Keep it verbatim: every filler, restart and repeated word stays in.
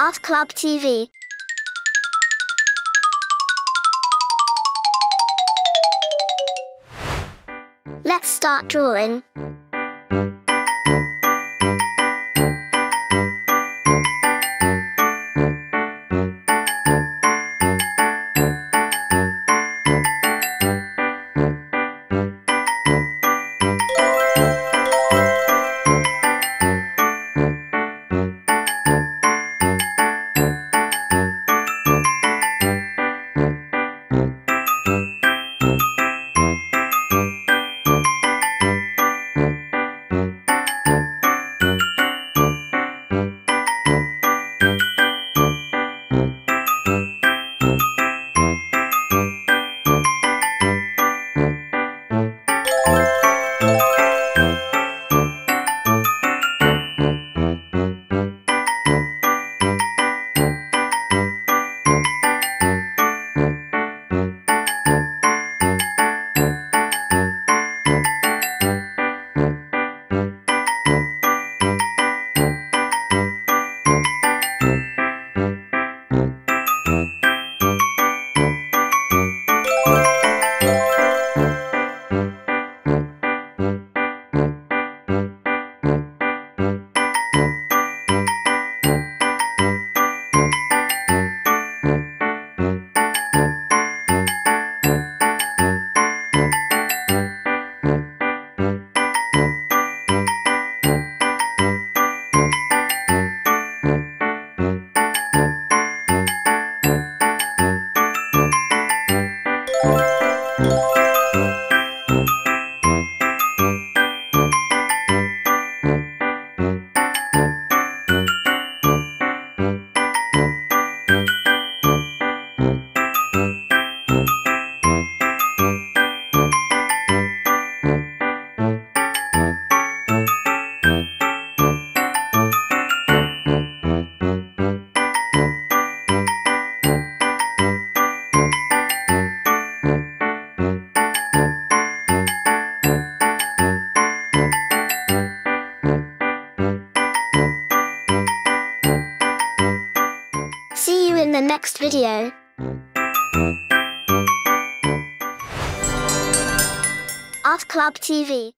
Art Club T V. Let's start drawing. See you in the next video. Art Club T V.